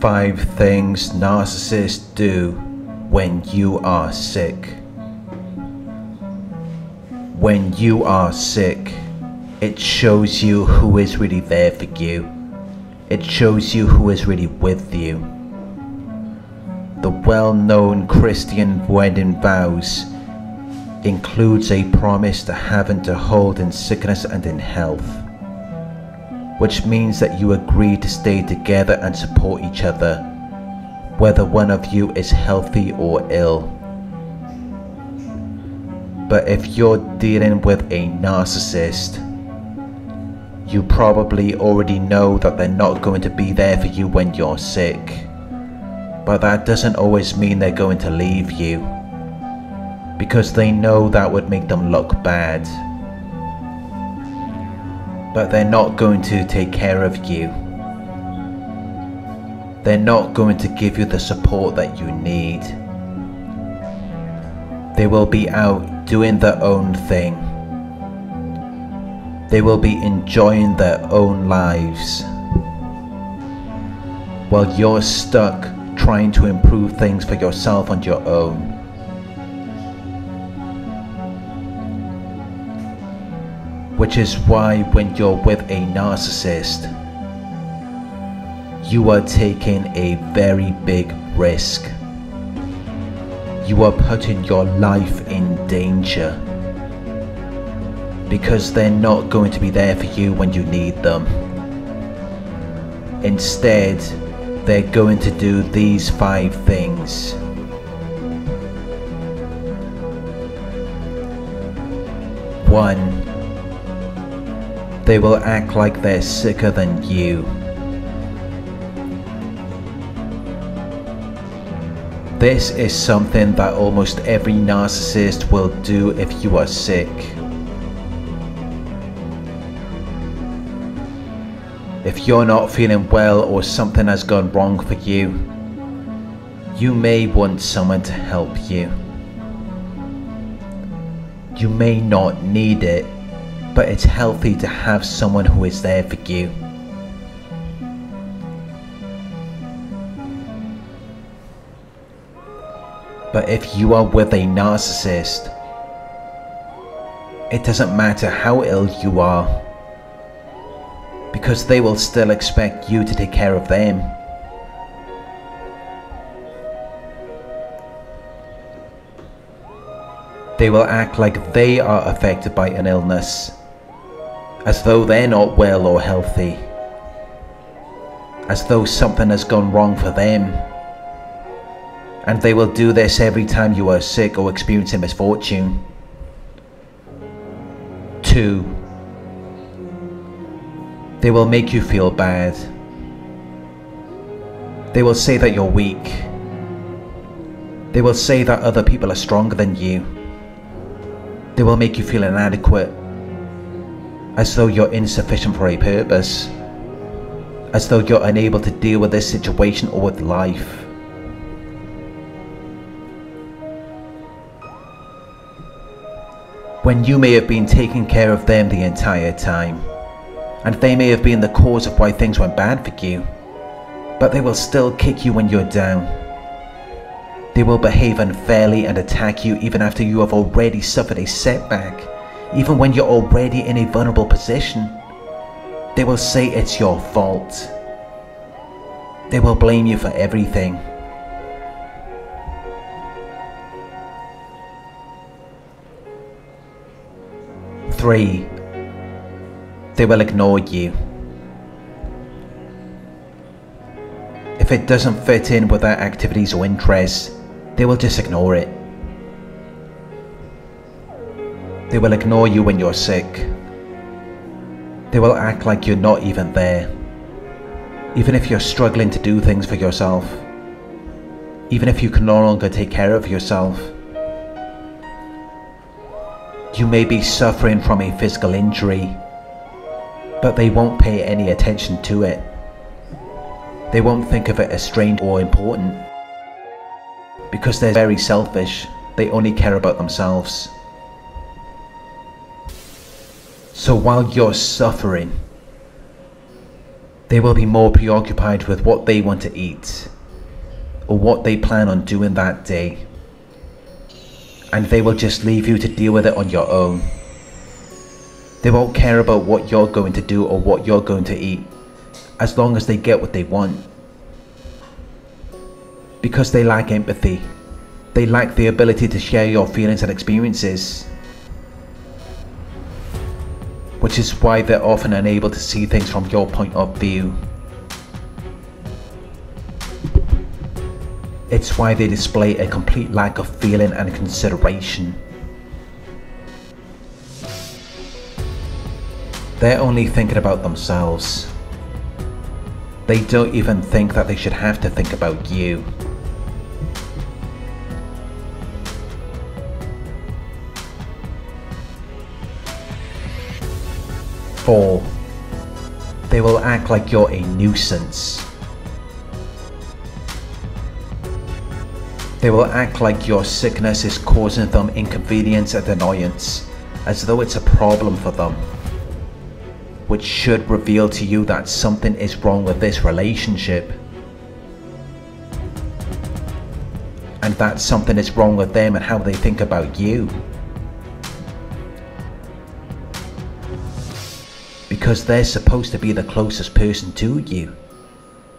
5 things narcissists do when you are sick. When you are sick, it shows you who is really there for you. It shows you who is really with you. The well-known Christian wedding vows includes a promise to have and to hold in sickness and in health, which means that you agree to stay together and support each other, whether one of you is healthy or ill. But if you're dealing with a narcissist, you probably already know that they're not going to be there for you when you're sick. But that doesn't always mean they're going to leave you, because they know that would make them look bad. But they're not going to take care of you. They're not going to give you the support that you need. They will be out doing their own thing. They will be enjoying their own lives, while you're stuck trying to improve things for yourself on your own. Which is why when you're with a narcissist, you are taking a very big risk. You are putting your life in danger, because they're not going to be there for you when you need them. Instead, they're going to do these 5 things. One, they will act like they're sicker than you. This is something that almost every narcissist will do if you are sick. If you're not feeling well or something has gone wrong for you, you may want someone to help you. You may not need it, but it's healthy to have someone who is there for you. 2. But if you are with a narcissist, it doesn't matter how ill you are, because they will still expect you to take care of them. They will act like they are affected by an illness, as though they're not well or healthy, as though something has gone wrong for them. And they will do this every time you are sick or experiencing misfortune. 2. They will make you feel bad. They will say that you're weak. They will say that other people are stronger than you. They will make you feel inadequate, as though you're insufficient for a purpose, as though you're unable to deal with this situation or with life. 3. When you may have been taking care of them the entire time, and they may have been the cause of why things went bad for you, but they will still kick you when you're down. They will behave unfairly and attack you even after you have already suffered a setback, even when you're already in a vulnerable position. They will say it's your fault. They will blame you for everything. 3. They will ignore you. If it doesn't fit in with their activities or interests, they will just ignore it. They will ignore you when you're sick. They will act like you're not even there, even if you're struggling to do things for yourself, even if you can no longer take care of yourself. You may be suffering from a physical injury, but they won't pay any attention to it. They won't think of it as strange or important, because they're very selfish. They only care about themselves. So while you're suffering, They will be more preoccupied with what they want to eat or what they plan on doing that day, and they will just leave you to deal with it on your own. They won't care about what you're going to do or what you're going to eat, as long as they get what they want. Because they lack empathy, they lack the ability to share your feelings and experiences, which is why they're often unable to see things from your point of view. It's why they display a complete lack of feeling and consideration. They're only thinking about themselves. They don't even think that they should have to think about you. Four, they will act like you're a nuisance. They will act like your sickness is causing them inconvenience and annoyance, as though it's a problem for them, which should reveal to you that something is wrong with this relationship, and that something is wrong with them and how they think about you. Because they're supposed to be the closest person to you,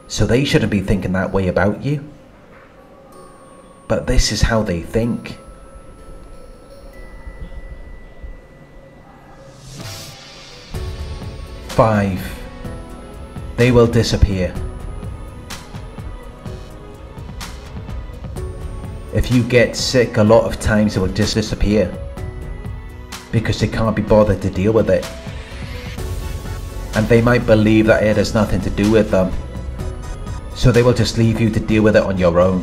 so they shouldn't be thinking that way about you. But this is how they think. 5. They will disappear. If you get sick, a lot of times it will just disappear because they can't be bothered to deal with it. And they might believe that it has nothing to do with them, so they will just leave you to deal with it on your own.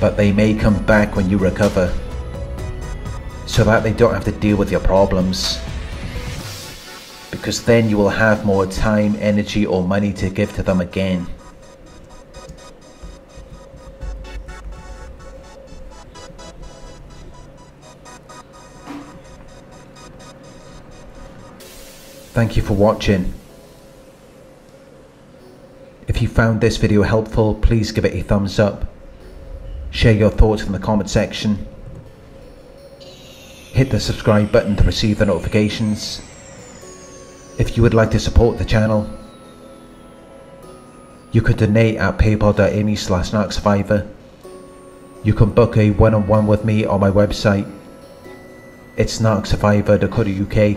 But they may come back when you recover, so that they don't have to deal with your problems, because then you will have more time, energy or money to give to them again. 5. Thank you for watching. If you found this video helpful, please give it a thumbs up, share your thoughts in the comment section, hit the subscribe button to receive the notifications if you would like to support the channel. You could donate at paypal.me/NarcSurvivor. You can book a one-on-one with me on my website. It's narcsurvivor.co.uk.